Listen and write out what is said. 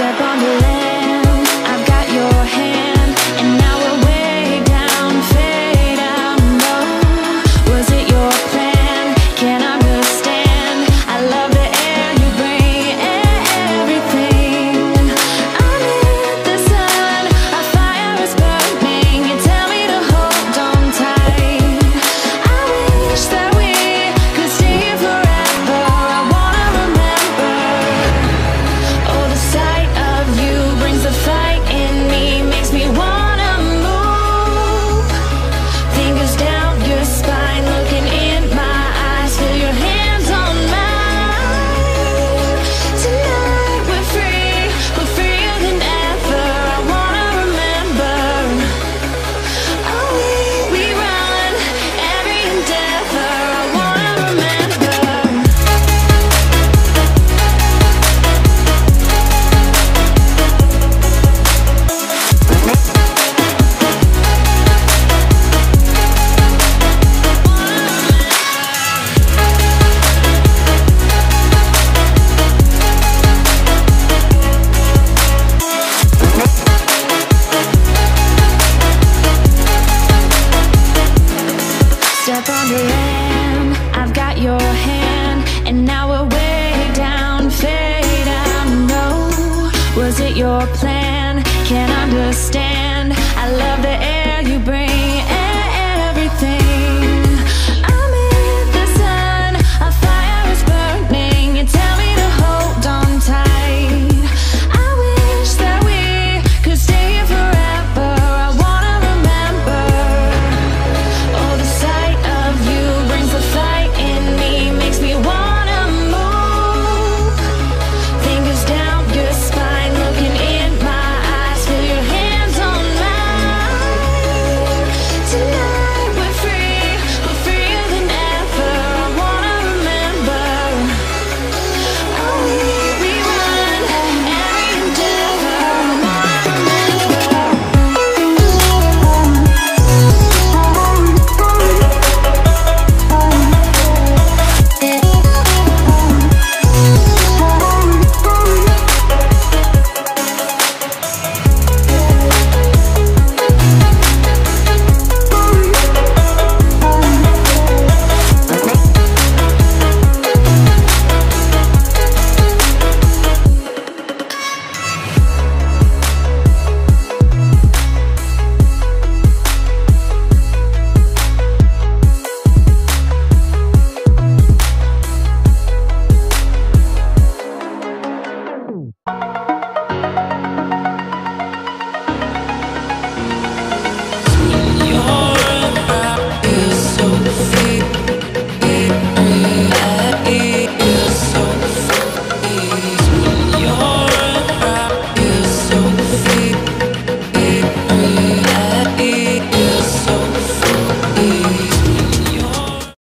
step on the land, I've got your hand, and now we're way down, fade out, no. Was it your plan? Can't understand. I love the air you bring, everything. I'm in the sun, our fire is burning. You tell me to hold on tight. I wish that we could stay here forever. I wanna remember. Oh, the sight of you brings the fight in me, makes me wanna move. Fingers down your spine, looking in my eyes, feel your hands on mine. Tonight we're freer than ever. I wanna remember. Oh, we run every endeavor. I wanna remember. Step on the land, I've got your hand, and now we're way down, fade out, no. Was it your plan? Can't understand.